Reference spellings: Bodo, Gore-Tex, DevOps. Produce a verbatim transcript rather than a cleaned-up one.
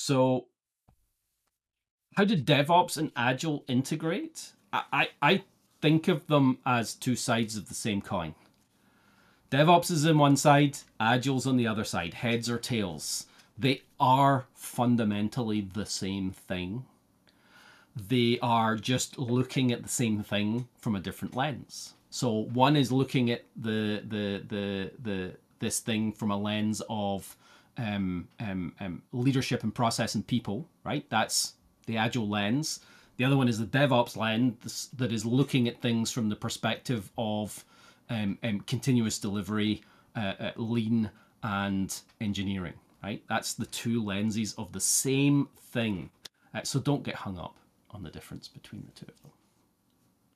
So how did DevOps and Agile integrate? I, I, I think of them as two sides of the same coin. DevOps is on one side, Agile's on the other side, heads or tails. They are fundamentally the same thing. They are just looking at the same thing from a different lens. So one is looking at the the the the this thing from a lens of um, um, um, leadership and process and people, right? That's the Agile lens. The other one is the DevOps lens that is looking at things from the perspective of um, um, continuous delivery, uh, uh, lean, and engineering. Right? That's the two lenses of the same thing. Uh, so don't get hung up on the difference between the two of them.